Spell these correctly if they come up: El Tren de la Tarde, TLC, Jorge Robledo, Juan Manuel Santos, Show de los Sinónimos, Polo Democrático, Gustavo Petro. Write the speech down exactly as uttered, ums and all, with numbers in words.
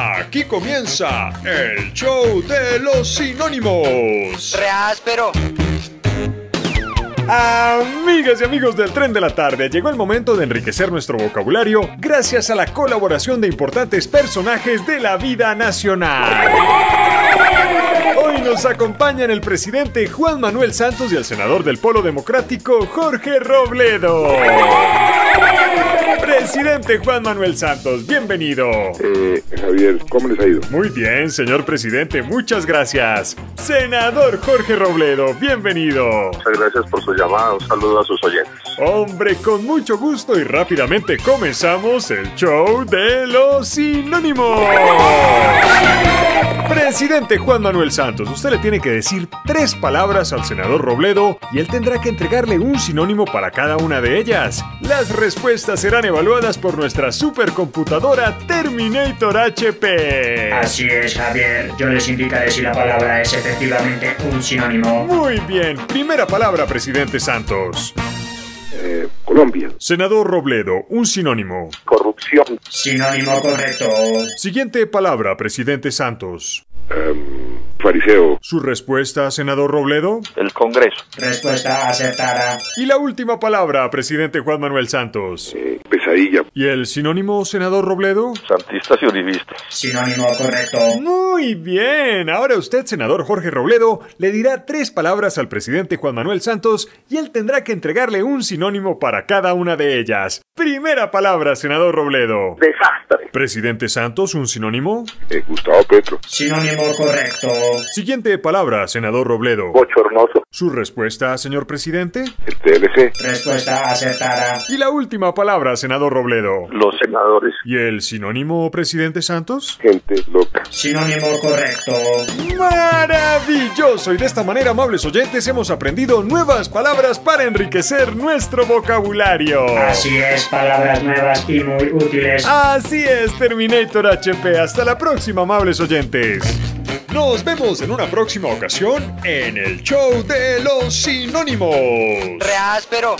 Aquí comienza el Show de los Sinónimos. ¡Reáspero! Amigas y amigos del Tren de la Tarde, llegó el momento de enriquecer nuestro vocabulario gracias a la colaboración de importantes personajes de la vida nacional. Hoy nos acompañan el presidente Juan Manuel Santos y el senador del Polo Democrático, Jorge Robledo. Presidente Juan Manuel Santos, bienvenido. Eh, Javier, ¿cómo les ha ido? Muy bien, señor presidente, muchas gracias. Senador Jorge Robledo, bienvenido. Muchas gracias por su llamada, un saludo a sus oyentes. Hombre, con mucho gusto y rápidamente comenzamos el Show de los Sinónimos. Presidente Juan Manuel Santos, usted le tiene que decir tres palabras al senador Robledo y él tendrá que entregarle un sinónimo para cada una de ellas. Las respuestas serán evaluadas por nuestra supercomputadora Terminator H P. Así es, Javier. Yo les indicaré si la palabra es efectivamente un sinónimo. Muy bien. Primera palabra, presidente Santos. Eh, Colombia. Senador Robledo, un sinónimo. Corrupción. Sinónimo correcto. Siguiente palabra, presidente Santos. Um, fariseo. ¿Su respuesta, senador Robledo? El Congreso. Respuesta acertada. Y la última palabra, presidente Juan Manuel Santos. Eh, pesadilla. ¿Y el sinónimo, senador Robledo? Santistas y uribistas. Sinónimo correcto. Muy bien. Ahora usted, senador Jorge Robledo, le dirá tres palabras al presidente Juan Manuel Santos y él tendrá que entregarle un sinónimo para cada una de ellas. Primera palabra, senador Robledo. Desastre. Presidente Santos, ¿un sinónimo? Eh, Gustavo Petro. Sinónimo correcto. Siguiente palabra, senador Robledo. Bochornoso. ¿Su respuesta, señor presidente? El T L C. Respuesta acertada. Y la última palabra, senador Robledo. Los senadores. ¿Y el sinónimo, presidente Santos? Gente loca. Sinónimo correcto. ¡Maravilloso! Y de esta manera, amables oyentes, hemos aprendido nuevas palabras para enriquecer nuestro vocabulario. Así es, palabras nuevas y muy útiles. Así es, Terminator H P. Hasta la próxima, amables oyentes. Nos vemos en una próxima ocasión en el Show de los Sinónimos. ¡Reáspero!